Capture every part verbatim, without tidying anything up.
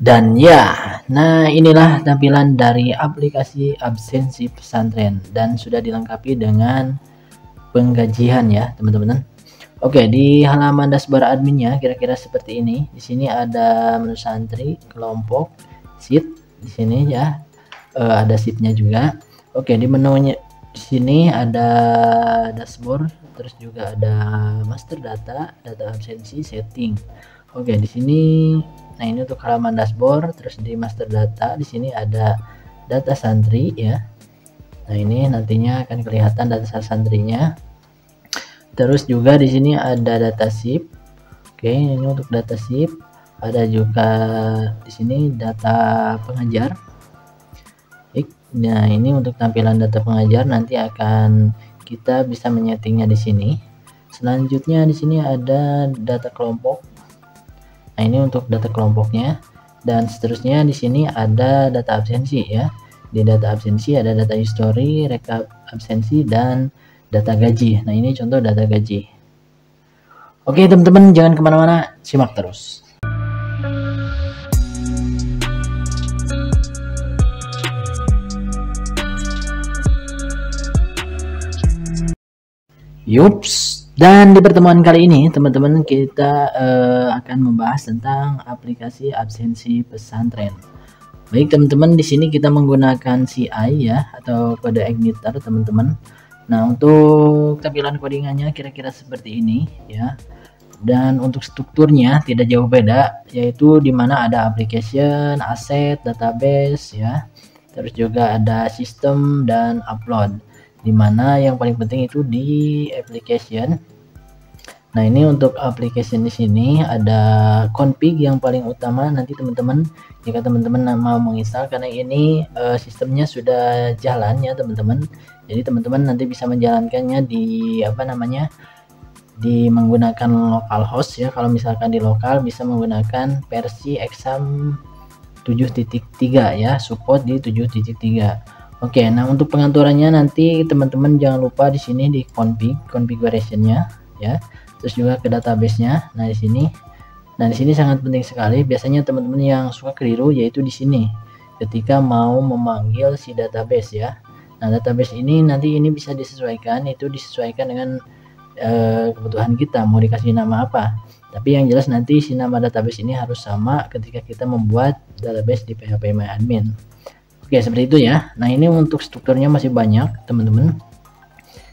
Dan ya, nah inilah tampilan dari aplikasi absensi pesantren dan sudah dilengkapi dengan penggajian ya teman-teman. Oke, di halaman dashboard adminnya kira-kira seperti ini. Di sini ada menu santri, kelompok, sheet di sini ya, e, ada sheetnya juga. Oke, di menunya di sini ada dashboard, terus juga ada master data, data absensi, setting. Oke, di sini, nah ini untuk halaman dashboard. Terus di master data di sini ada data santri ya. Nah ini nantinya akan kelihatan data santrinya. Terus juga di sini ada data sheet. Oke, ini untuk data sheet. Ada juga di sini data pengajar. Nah ini untuk tampilan data pengajar, nanti akan kita bisa menyetingnya di sini. Selanjutnya di sini ada data kelompok. Nah ini untuk data kelompoknya dan seterusnya. Di sini ada data absensi ya. Di data absensi ada data history, rekap absensi, dan data gaji. Nah ini contoh data gaji. Oke teman-teman, jangan kemana-mana, simak terus. Yups, dan di pertemuan kali ini teman-teman kita uh, akan membahas tentang aplikasi absensi pesantren. Baik teman-teman, di sini kita menggunakan C I ya, atau CodeIgniter teman-teman. Nah untuk tampilan codingannya kira-kira seperti ini ya. Dan untuk strukturnya tidak jauh beda, yaitu dimana ada application, aset, database ya. Terus juga ada sistem dan upload. Dimana yang paling penting itu di application. Nah ini untuk application di sini ada config yang paling utama nanti teman-teman jika teman-teman mau menginstal, karena ini uh, sistemnya sudah jalan ya teman-teman. Jadi teman-teman nanti bisa menjalankannya di apa namanya di menggunakan localhost ya. Kalau misalkan di lokal bisa menggunakan versi Xampp tujuh titik tiga ya, support di tujuh titik tiga. Oke, nah untuk pengaturannya nanti teman-teman jangan lupa di sini di config configuration-nya ya. Terus juga ke database-nya. Nah, di sini. Nah, di sini sangat penting sekali. Biasanya teman-teman yang suka keliru yaitu di sini ketika mau memanggil si database ya. Nah, database ini nanti ini bisa disesuaikan, itu disesuaikan dengan eh, kebutuhan kita mau dikasih nama apa. Tapi yang jelas nanti si nama database ini harus sama ketika kita membuat database di phpmyadmin. Oke, seperti itu ya. Nah ini untuk strukturnya masih banyak teman-teman.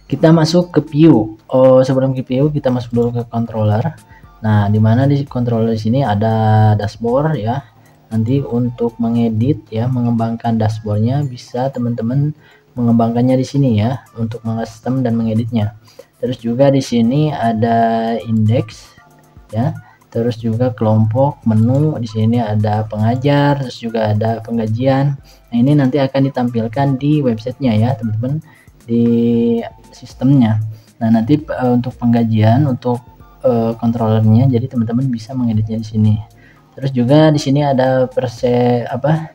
Kita masuk ke view. Oh, sebelum ke view kita masuk dulu ke controller. Nah dimana di controller sini ada dashboard ya. Nanti untuk mengedit ya, mengembangkan dashboardnya bisa teman-teman mengembangkannya di sini ya, untuk mengcustom dan mengeditnya. Terus juga di sini ada indeks ya. Terus juga kelompok, menu di sini ada pengajar, terus juga ada penggajian. Nah ini nanti akan ditampilkan di websitenya ya teman-teman, di sistemnya. Nah nanti uh, untuk penggajian untuk kontrolernya, uh, jadi teman-teman bisa mengeditnya di sini. Terus juga di sini ada perse apa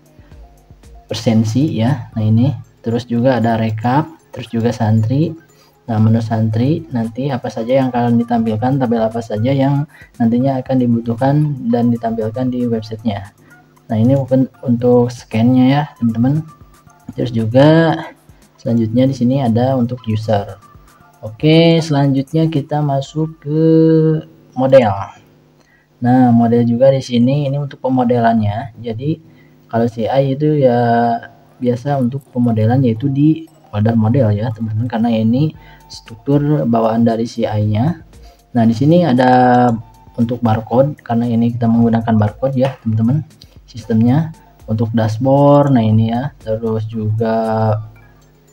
persensi ya. Nah ini terus juga ada rekap, terus juga santri. Nah menu santri nanti apa saja yang kalian ditampilkan, tabel apa saja yang nantinya akan dibutuhkan dan ditampilkan di websitenya. Nah ini untuk scan-nya ya teman-teman. Terus juga selanjutnya di sini ada untuk user. Oke, selanjutnya kita masuk ke model. Nah model juga di sini ini untuk pemodelannya. Jadi kalau C I itu ya biasa untuk pemodelan yaitu di folder model ya teman-teman, karena ini struktur bawaan dari C I nya. Nah di sini ada untuk barcode, karena ini kita menggunakan barcode ya teman-teman sistemnya. Untuk dashboard, nah ini ya. Terus juga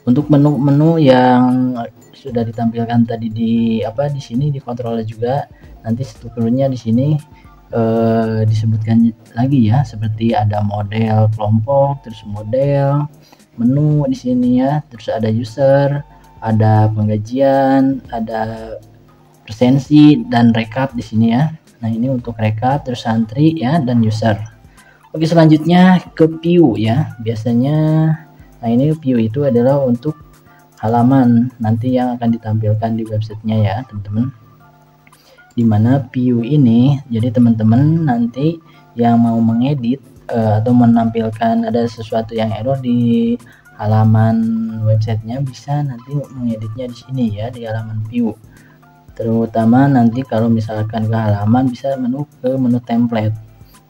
untuk menu-menu yang sudah ditampilkan tadi di apa di sini di controller juga nanti strukturnya di sini eh, disebutkan lagi ya, seperti ada model kelompok, terus model menu di sini ya, terus ada user, ada penggajian, ada persensi dan rekap di sini ya. Nah ini untuk rekap, terus santri ya, dan user. Oke, selanjutnya ke view ya. Biasanya nah ini view itu adalah untuk halaman nanti yang akan ditampilkan di websitenya ya teman-teman. Dimana view ini jadi teman-teman nanti yang mau mengedit uh, atau menampilkan ada sesuatu yang error di halaman websitenya, bisa nanti mengeditnya di sini ya, di halaman view. Terutama nanti kalau misalkan ke halaman bisa menu ke menu template.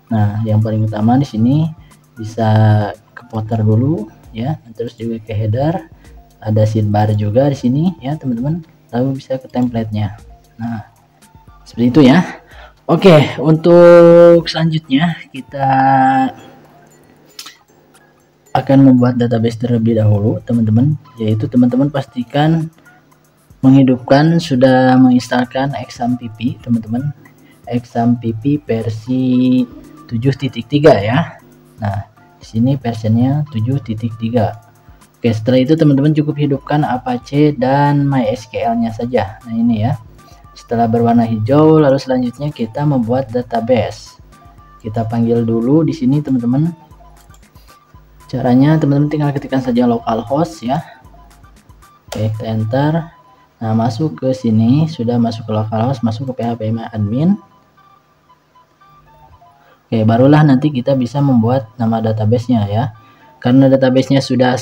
Nah, yang paling utama di sini bisa ke footer dulu ya, terus juga ke header, ada sidebar juga di sini ya teman-teman, lalu bisa ke template-nya. Nah, seperti itu ya. Oke, untuk selanjutnya kita akan membuat database terlebih dahulu teman-teman, yaitu teman-teman pastikan menghidupkan sudah menginstalkan Xampp teman-teman, Xampp versi tujuh titik tiga ya. Nah, di sini versinya tujuh titik tiga. Oke, setelah itu teman-teman cukup hidupkan Apache dan MySQL-nya saja. Nah, ini ya. Setelah berwarna hijau, lalu selanjutnya kita membuat database. Kita panggil dulu di sini teman-teman. Caranya teman-teman tinggal ketikkan saja localhost ya. Oke, kita enter. Nah, masuk ke sini, sudah masuk ke localhost, masuk ke phpmyadmin. Oke, barulah nanti kita bisa membuat nama databasenya ya. Karena databasenya sudah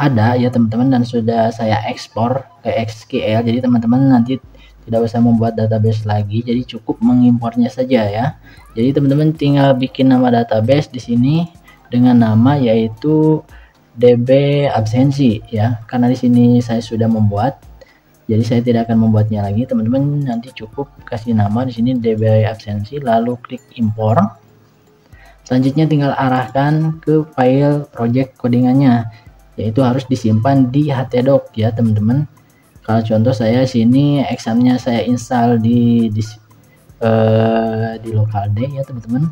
ada ya teman-teman, dan sudah saya ekspor ke S Q L, jadi teman-teman nanti tidak usah membuat database lagi, jadi cukup mengimportnya saja ya. Jadi teman-teman tinggal bikin nama database di sini dengan nama yaitu D B absensi ya, karena di sini saya sudah membuat. Jadi saya tidak akan membuatnya lagi, teman-teman nanti cukup kasih nama di sini D B absensi, lalu klik impor. Selanjutnya tinggal arahkan ke file project codingannya, yaitu harus disimpan di htdoc ya teman-teman. Kalau contoh saya sini examnya saya install di di, uh, di localhost ya teman-teman.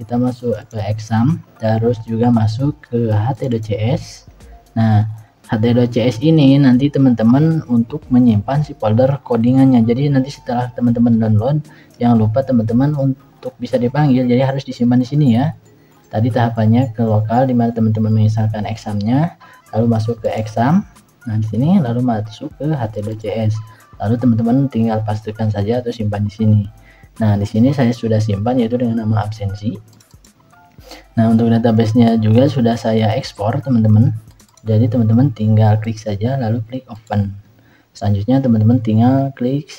Kita masuk ke exampp, terus juga masuk ke htdocs. Nah, htdocs ini nanti teman-teman untuk menyimpan si folder codingannya. Jadi nanti setelah teman-teman download, jangan lupa teman-teman untuk bisa dipanggil, jadi harus disimpan di sini ya. Tadi tahapannya ke lokal, dimana teman-teman menginstalkan examnya, lalu masuk ke exampp, nah di sini, lalu masuk ke htdocs, lalu teman-teman tinggal pastikan saja atau simpan di sini. Nah, di sini saya sudah simpan yaitu dengan nama absensi. Nah, untuk databasenya juga sudah saya ekspor teman-teman. Jadi teman-teman tinggal klik saja, lalu klik open. Selanjutnya teman-teman tinggal klik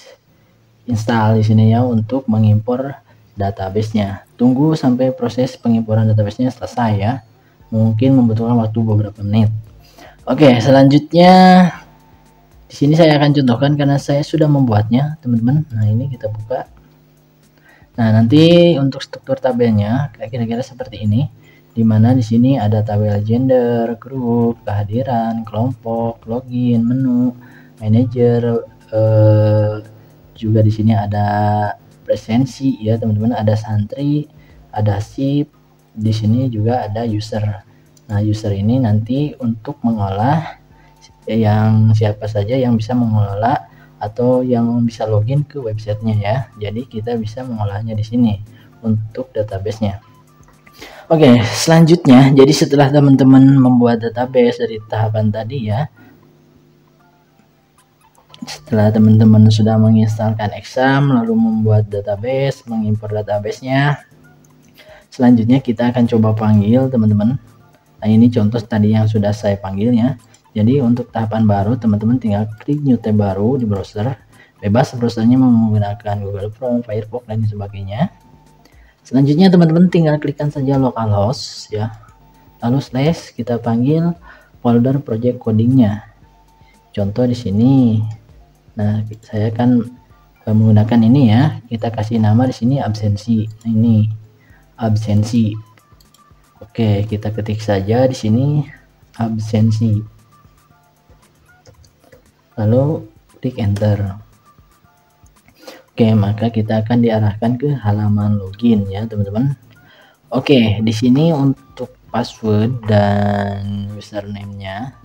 install di sini ya untuk mengimpor databasenya. Tunggu sampai proses pengimporan databasenya selesai ya. Mungkin membutuhkan waktu beberapa menit. Oke, selanjutnya di sini saya akan contohkan karena saya sudah membuatnya teman-teman. Nah, ini kita buka. Nah, nanti untuk struktur tabelnya kira-kira seperti ini. Dimana di sini ada tabel gender, grup, kehadiran, kelompok, login, menu, manajer, eh, juga di sini ada presensi ya teman-teman, ada santri, ada sip, di sini juga ada user. Nah, user ini nanti untuk mengolah yang siapa saja yang bisa mengelola atau yang bisa login ke websitenya ya. Jadi kita bisa mengolahnya di sini untuk databasenya. Oke, okay, selanjutnya, jadi setelah teman-teman membuat database dari tahapan tadi ya, setelah teman-teman sudah menginstalkan Xampp, lalu membuat database, mengimpor databasenya, selanjutnya kita akan coba panggil teman-teman. Nah, ini contoh tadi yang sudah saya panggilnya. Jadi untuk tahapan baru, teman-teman tinggal klik new tab baru di browser, bebas browsernya menggunakan Google Chrome, Firefox, dan sebagainya. Selanjutnya teman-teman tinggal klikkan saja localhost ya, lalu slash, kita panggil folder project codingnya, contoh di sini. Nah, saya akan menggunakan ini ya, kita kasih nama di sini absensi, ini absensi. Oke, kita ketik saja di sini absensi, lalu klik enter. Oke, maka kita akan diarahkan ke halaman login ya teman-teman. Oke, di sini untuk password dan username-nya,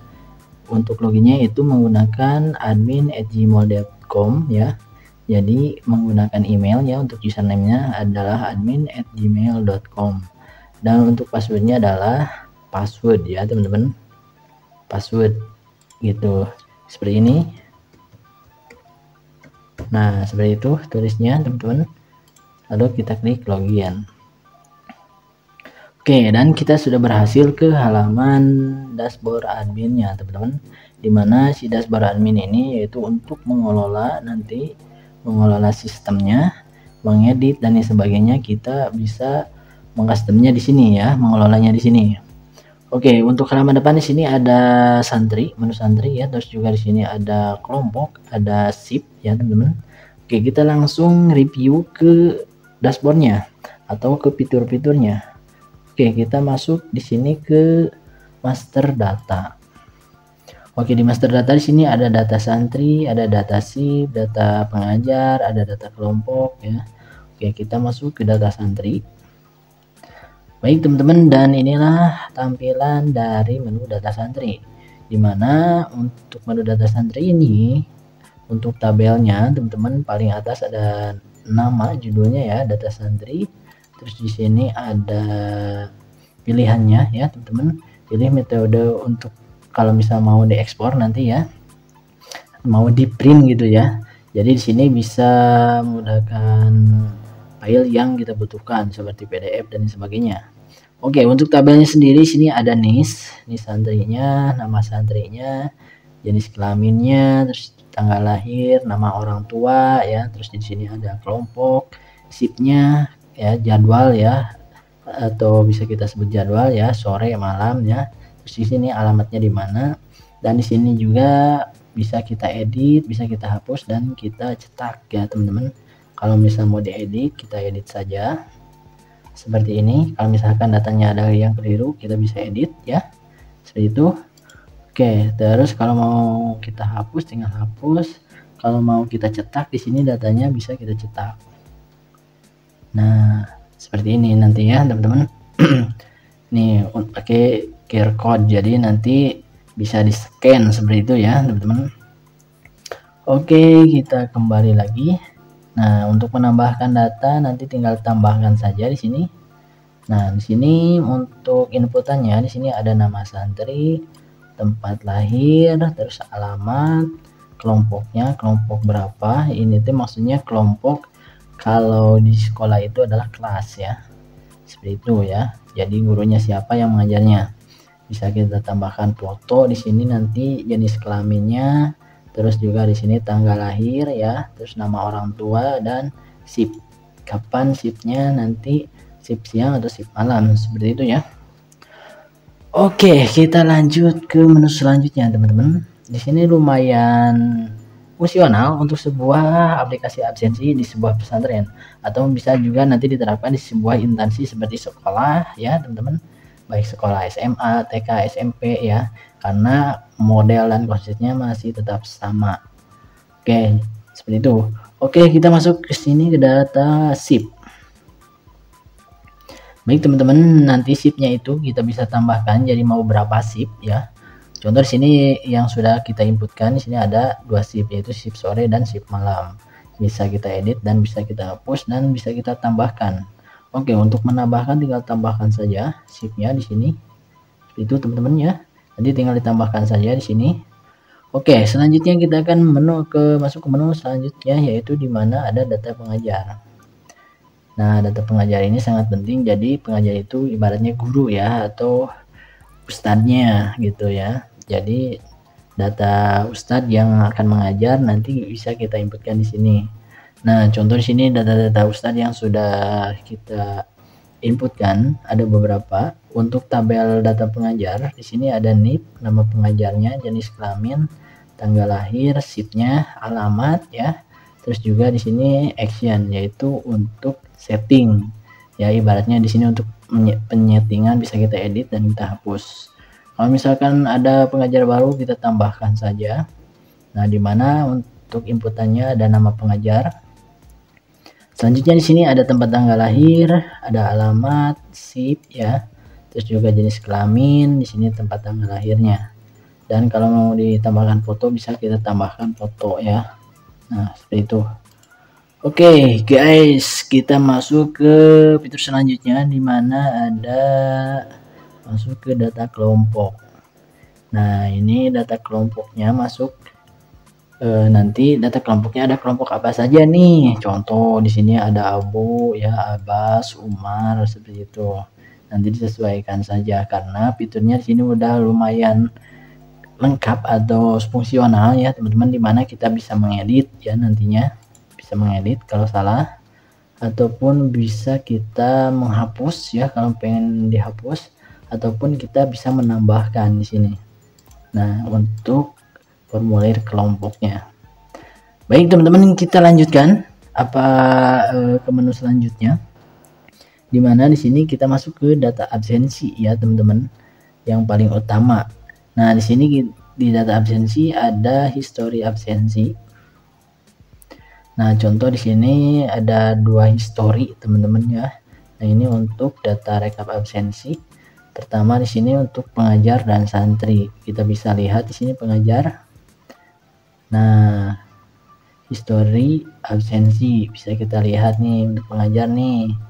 untuk loginnya itu menggunakan admin at gmail dot com ya. Jadi menggunakan email ya, untuk username-nya adalah admin at gmail dot com, dan untuk passwordnya adalah password ya teman-teman, password gitu seperti ini. Nah, seperti itu tulisnya teman-teman, lalu kita klik login. Oke, dan kita sudah berhasil ke halaman dashboard adminnya, teman-teman. Dimana si dashboard admin ini yaitu untuk mengelola nanti mengelola sistemnya, mengedit dan sebagainya. Kita bisa mengcustomnya di sini ya, mengelolanya di sini. Oke, untuk halaman depan di sini ada santri, menu santri ya. Terus juga di sini ada kelompok, ada sip ya, teman-teman. Oke, kita langsung review ke dashboardnya atau ke fitur-fiturnya. Oke, kita masuk di sini ke master data. Oke, di master data di sini ada data santri, ada data sip, data pengajar, ada data kelompok ya. Oke, kita masuk ke data santri. Baik, teman-teman, dan inilah tampilan dari menu data santri. Dimana untuk menu data santri ini, untuk tabelnya, teman-teman, paling atas ada nama judulnya ya, data santri. Terus di sini ada pilihannya ya, teman-teman. Pilih metode untuk kalau misal mau diekspor nanti ya, mau di print gitu ya. Jadi di sini bisa menggunakan file yang kita butuhkan seperti P D F dan sebagainya. Oke, untuk tabelnya sendiri sini ada nis, nis santrinya, nama santrinya, jenis kelaminnya, terus tanggal lahir, nama orang tua ya. Terus di sini ada kelompok, sipnya ya, jadwal ya, atau bisa kita sebut jadwal ya, sore malam ya. Terus di sini alamatnya di mana, dan di sini juga bisa kita edit, bisa kita hapus dan kita cetak ya, teman-teman. Kalau misal mau diedit, kita edit saja seperti ini. Kalau misalkan datanya ada yang keliru, kita bisa edit ya, seperti itu. Oke, terus kalau mau kita hapus tinggal hapus. Kalau mau kita cetak di sini datanya bisa kita cetak. Nah, seperti ini nanti ya, teman-teman. Nih pakai Q R code, jadi nanti bisa di scan seperti itu ya, teman-teman. Oke, kita kembali lagi. Nah, untuk menambahkan data nanti tinggal tambahkan saja di sini. Nah, di sini untuk inputannya di sini ada nama santri, tempat lahir, terus alamat, kelompoknya, kelompok berapa. Ini tuh maksudnya kelompok kalau di sekolah itu adalah kelas ya, seperti itu ya. Jadi gurunya siapa yang mengajarnya, bisa kita tambahkan foto di sini nanti, jenis kelaminnya, terus juga di sini tanggal lahir ya, terus nama orang tua dan sip, kapan sipnya, nanti sip siang atau sip malam, seperti itu ya. Oke, kita lanjut ke menu selanjutnya, teman-teman. Di sini lumayan fungsional untuk sebuah aplikasi absensi di sebuah pesantren, atau bisa juga nanti diterapkan di sebuah instansi seperti sekolah ya, teman-teman, baik sekolah S M A, T K, S M P ya, karena model dan konsepnya masih tetap sama. Oke, seperti itu. Oke, kita masuk ke sini ke data sip. Baik, teman-teman, nanti sipnya itu kita bisa tambahkan, jadi mau berapa sip ya. Contoh di sini yang sudah kita inputkan, di sini ada dua sip, yaitu sip sore dan sip malam. Bisa kita edit dan bisa kita hapus dan bisa kita tambahkan. Oke, untuk menambahkan tinggal tambahkan saja sipnya di sini. Itu, teman-teman ya. Jadi tinggal ditambahkan saja di sini. Oke, selanjutnya kita akan menu ke masuk ke menu selanjutnya, yaitu di mana ada data pengajar. Nah, data pengajar ini sangat penting. Jadi pengajar itu ibaratnya guru ya, atau ustadznya gitu ya. Jadi data ustadz yang akan mengajar nanti bisa kita inputkan di sini. Nah, contoh di sini data-data ustadz yang sudah kita inputkan ada beberapa. Untuk tabel data pengajar di sini ada N I P, nama pengajarnya, jenis kelamin, tanggal lahir, sipnya, alamat ya. Terus juga di sini action, yaitu untuk setting ya, ibaratnya di sini untuk penyetingan bisa kita edit dan kita hapus. Kalau misalkan ada pengajar baru kita tambahkan saja. Nah, dimana untuk inputannya ada nama pengajar. Selanjutnya di sini ada tempat tanggal lahir, ada alamat, sip ya, terus juga jenis kelamin, di sini tempat tanggal lahirnya. Dan kalau mau ditambahkan foto bisa kita tambahkan foto ya. Nah, seperti itu. Oke, okay, guys, kita masuk ke fitur selanjutnya, dimana ada masuk ke data kelompok. Nah, ini data kelompoknya masuk e, nanti data kelompoknya ada kelompok apa saja nih. Contoh di sini ada Abu ya, Abbas, Umar, seperti itu. nanti disesuaikan saja, karena fiturnya di sini udah lumayan lengkap atau fungsional ya teman-teman, dimana kita bisa mengedit ya, nantinya bisa mengedit kalau salah, ataupun bisa kita menghapus ya kalau pengen dihapus, ataupun kita bisa menambahkan di sini. Nah, untuk formulir kelompoknya, baik teman-teman, kita lanjutkan apa eh, ke menu selanjutnya, dimana di sini kita masuk ke data absensi ya teman-teman, yang paling utama. Nah, di sini di data absensi ada history absensi. Nah, contoh di sini ada dua history teman-teman ya. Nah, ini untuk data rekap absensi. Pertama di sini untuk pengajar dan santri. Kita bisa lihat di sini pengajar. Nah, history absensi bisa kita lihat nih untuk pengajar nih.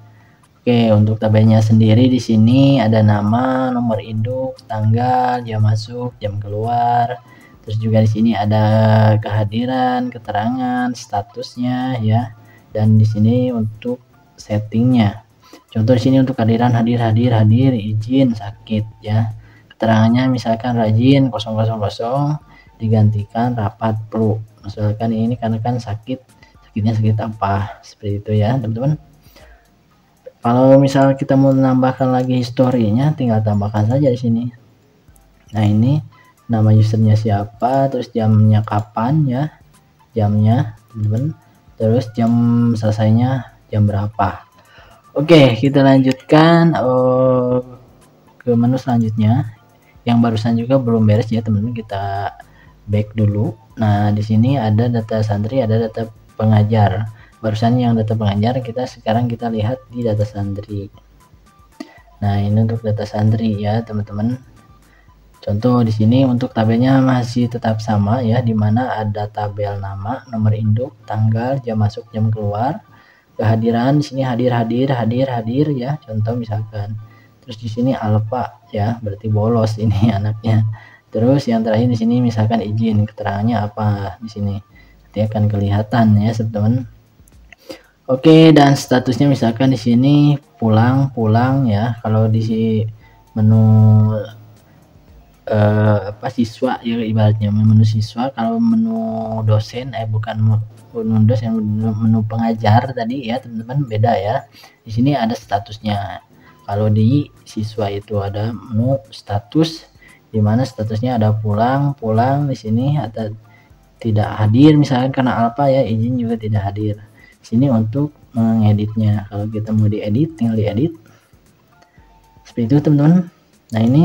Oke, untuk tabelnya sendiri di sini ada nama, nomor induk, tanggal, jam masuk, jam keluar. Terus juga di sini ada kehadiran, keterangan, statusnya ya. Dan di sini untuk settingnya. Contoh di sini untuk kehadiran hadir, hadir, hadir, izin, sakit ya. Keterangannya misalkan rajin nol nol nol digantikan rapat pro. Misalkan ini karena kan sakit, sakitnya sakit apa? Seperti itu ya, teman-teman. Kalau misal kita mau menambahkan lagi historinya, tinggal tambahkan saja di sini. Nah, ini nama usernya siapa, terus jamnya kapan ya, jamnya teman-teman, terus jam selesainya jam berapa. Oke, kita lanjutkan oh, ke menu selanjutnya yang barusan juga belum beres ya teman-teman, kita back dulu. Nah, di sini ada data santri, ada data pengajar. Barusan yang data pengajar, kita sekarang kita lihat di data santri. Nah, ini untuk data santri ya teman-teman. Contoh di sini untuk tabelnya masih tetap sama ya, dimana ada tabel nama, nomor induk, tanggal, jam masuk, jam keluar, kehadiran. Di sini hadir, hadir, hadir, hadir ya, contoh misalkan. Terus di sini alfa ya, berarti bolos ini anaknya. Terus yang terakhir di sini misalkan izin, keterangannya apa di sini, nanti akan kelihatan ya teman-teman. Oke, dan statusnya misalkan di sini pulang-pulang ya. Kalau di menu eh, apa siswa ya, ibaratnya menu siswa. Kalau menu dosen eh bukan menu dosen, menu pengajar tadi ya teman-teman, beda ya. Di sini ada statusnya. Kalau di siswa itu ada menu status, dimana statusnya ada pulang-pulang di sini, atau tidak hadir misalkan karena alpha ya, izin juga tidak hadir. Sini untuk mengeditnya, kalau kita mau diedit tinggal diedit seperti itu teman-teman. Nah, ini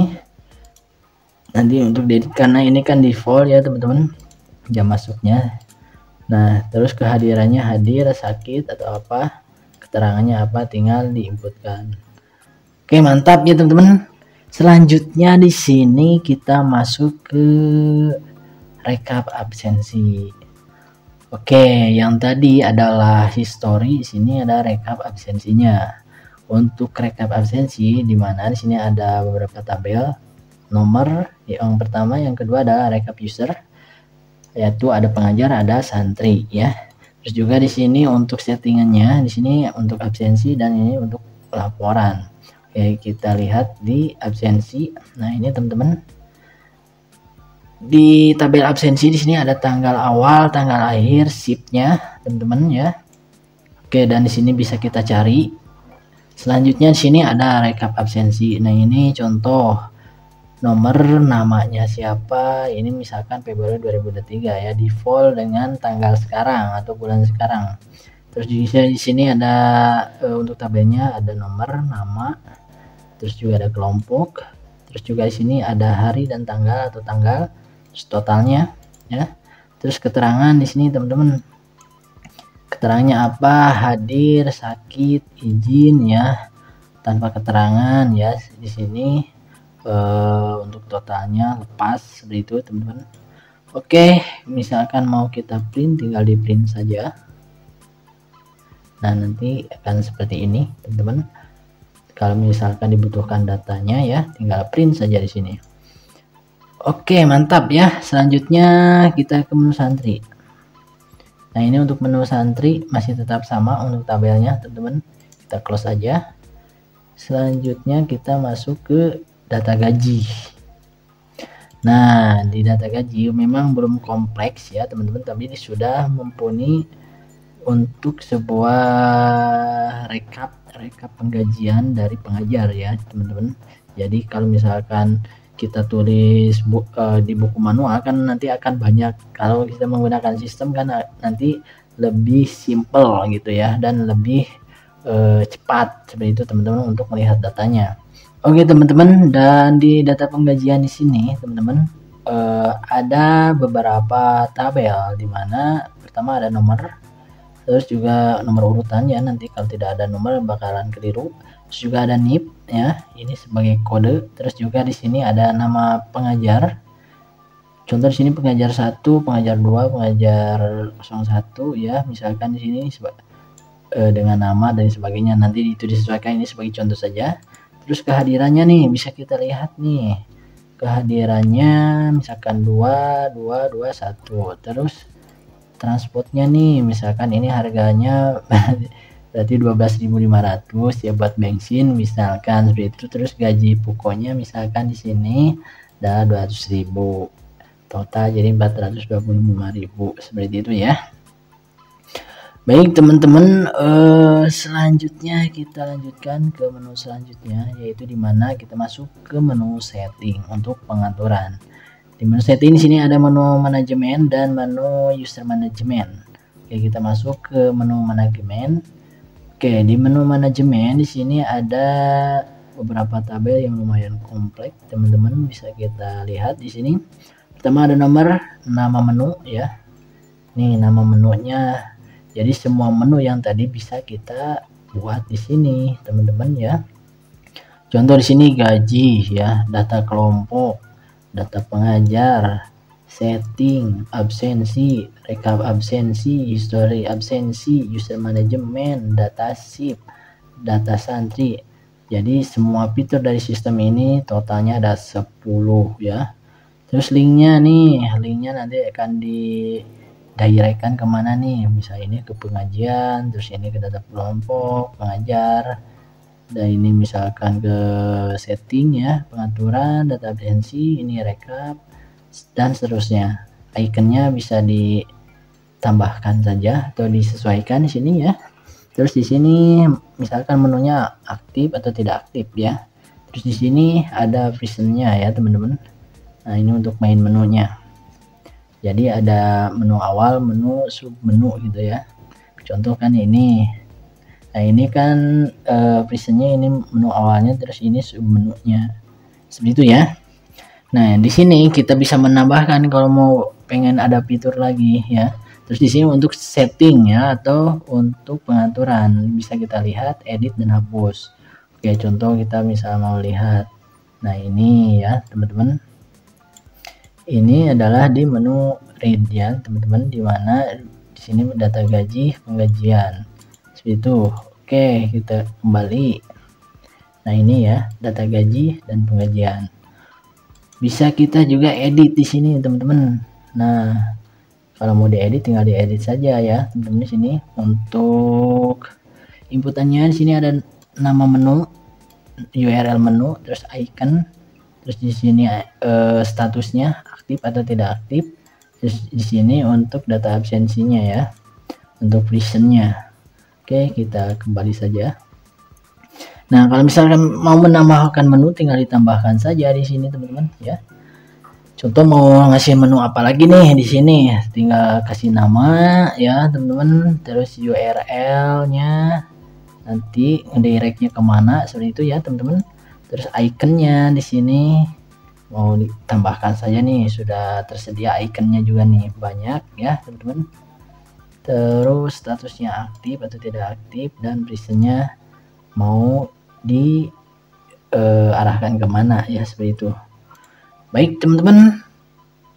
nanti untuk diedit karena ini kan default ya teman-teman, jam masuknya. Nah, terus kehadirannya hadir, sakit atau apa, keterangannya apa, tinggal diinputkan. Oke, mantap ya teman-teman. Selanjutnya di sini kita masuk ke rekap absensi. Oke, yang tadi adalah history, di sini ada rekap absensinya. Untuk rekap absensi, di mana di sini ada beberapa tabel, nomor yang pertama, yang kedua adalah rekap user, yaitu ada pengajar, ada santri ya. Terus juga di sini untuk settingannya, di sini untuk absensi dan ini untuk laporan. Oke, kita lihat di absensi. Nah, ini teman-teman. Di tabel absensi di sini ada tanggal awal, tanggal akhir, shiftnya teman-teman ya. Oke, dan di sini bisa kita cari. Selanjutnya di sini ada rekap absensi. Nah, ini contoh nomor, namanya siapa. Ini misalkan Februari dua ribu dua puluh tiga ya, default dengan tanggal sekarang atau bulan sekarang. Terus di sini ada e, untuk tabelnya ada nomor, nama, terus juga ada kelompok, terus juga di sini ada hari dan tanggal atau tanggal. Terus totalnya ya, terus keterangan di sini teman-teman, keterangannya apa, hadir, sakit, izin ya, tanpa keterangan ya. Di sini e, untuk totalnya lepas seperti itu teman-teman. Oke, misalkan mau kita print, tinggal di print saja. Nah, nanti akan seperti ini teman-teman. Kalau misalkan dibutuhkan datanya ya, tinggal print saja di sini. Oke, mantap ya. Selanjutnya kita ke menu santri. Nah, ini untuk menu santri masih tetap sama untuk tabelnya teman-teman, kita close aja. Selanjutnya kita masuk ke data gaji. Nah, di data gaji memang belum kompleks ya teman-teman, tapi ini sudah mumpuni untuk sebuah rekap rekap penggajian dari pengajar ya teman-teman. Jadi kalau misalkan kita tulis bu, uh, di buku manual kan nanti akan banyak, kalau kita menggunakan sistem kan nanti lebih simple gitu ya, dan lebih uh, cepat seperti itu teman-teman untuk melihat datanya. Oke teman-teman, dan di data penggajian di sini teman-teman uh, ada beberapa tabel, dimana pertama ada nomor, terus juga nomor urutan ya, nanti kalau tidak ada nomor bakalan keliru. Terus juga ada nip ya, ini sebagai kode. Terus juga di sini ada nama pengajar, contoh di sini pengajar satu, pengajar dua, pengajar nol satu ya misalkan di sini dengan nama dan sebagainya, nanti itu disesuaikan, ini sebagai contoh saja. Terus kehadirannya nih bisa kita lihat nih, kehadirannya misalkan dua dua dua satu. Terus transportnya nih misalkan ini harganya berarti dua belas ribu lima ratus ya buat bensin misalkan seperti itu. Terus gaji pokoknya misalkan di sini ada dua ratus ribu total, jadi empat ratus dua puluh lima ribu seperti itu ya. Baik teman-teman, eh, selanjutnya kita lanjutkan ke menu selanjutnya, yaitu dimana kita masuk ke menu setting untuk pengaturan. Di menu setting di sini ada menu manajemen dan menu user management. Oke, kita masuk ke menu manajemen. Oke, di menu manajemen di sini ada beberapa tabel yang lumayan kompleks teman-teman, bisa kita lihat di sini. Pertama ada nomor, nama menu ya, nih nama menunya. Jadi semua menu yang tadi bisa kita buat di sini teman-teman ya. Contoh di sini gaji ya, data kelompok, data pengajar, setting, absensi, rekap absensi, history absensi, user management, data sip, data santri. Jadi semua fitur dari sistem ini totalnya ada sepuluh ya. Terus linknya nih, linknya nanti akan di direkan kemana nih, misalnya ini ke pengajian, terus ini ke data kelompok pengajar, dan ini misalkan ke setting ya, pengaturan, data absensi, ini rekap dan seterusnya. Ikonnya bisa ditambahkan saja atau disesuaikan di sini ya. Terus di sini misalkan menunya aktif atau tidak aktif ya. Terus di sini ada visionnya ya teman-teman. Nah ini untuk main menunya. Jadi ada menu awal, menu sub, menu gitu ya. Contoh kan ini, nah ini kan uh, presennya ini menu awalnya, terus ini sub menunya seperti itu ya. Nah di sini kita bisa menambahkan kalau mau pengen ada fitur lagi ya. Terus di sini untuk setting ya, atau untuk pengaturan bisa kita lihat, edit dan hapus. Oke, contoh kita misal mau lihat, nah ini ya teman-teman. Ini adalah di menu read ya teman-teman, dimana di sini data gaji penggajian seperti itu. Oke, kita kembali. Nah ini ya data gaji dan penggajian. Bisa kita juga edit di sini teman-teman. Nah kalau mau diedit tinggal diedit saja ya teman-teman. Di sini untuk inputannya di sini ada nama menu, U R L menu, terus icon. Terus di sini eh, statusnya aktif atau tidak aktif. Terus di sini untuk data absensinya ya, untuk reasonnya. Oke, kita kembali saja. Nah kalau misalkan mau menambahkan menu tinggal ditambahkan saja di sini teman-teman ya. Contoh mau ngasih menu apa lagi nih di sini, tinggal kasih nama ya teman-teman. Terus U R L-nya nanti ngedirect-nya kemana seperti itu ya teman-teman. Terus ikonnya di sini mau ditambahkan saja nih, sudah tersedia ikonnya juga nih banyak ya teman-teman. Terus statusnya aktif atau tidak aktif, dan presennya mau diarahkan uh, kemana ya seperti itu. Baik teman-teman,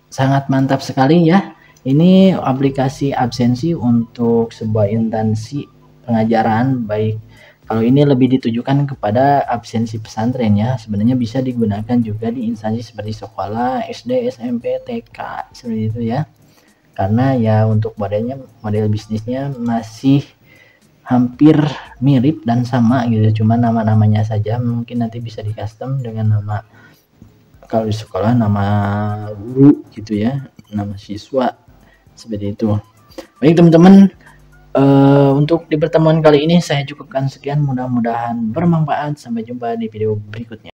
sangat mantap sekali ya. Ini aplikasi absensi untuk sebuah instansi pengajaran. Baik, kalau ini lebih ditujukan kepada absensi pesantren ya, sebenarnya bisa digunakan juga di instansi seperti sekolah, S D, S M P, T K seperti itu ya. Karena ya untuk modelnya, model bisnisnya masih hampir mirip dan sama gitu, cuma nama-namanya saja. Mungkin nanti bisa di custom dengan nama, kalau di sekolah nama guru gitu ya, nama siswa, seperti itu. Baik teman-teman, uh, untuk di pertemuan kali ini saya cukupkan sekian, mudah-mudahan bermanfaat. Sampai jumpa di video berikutnya.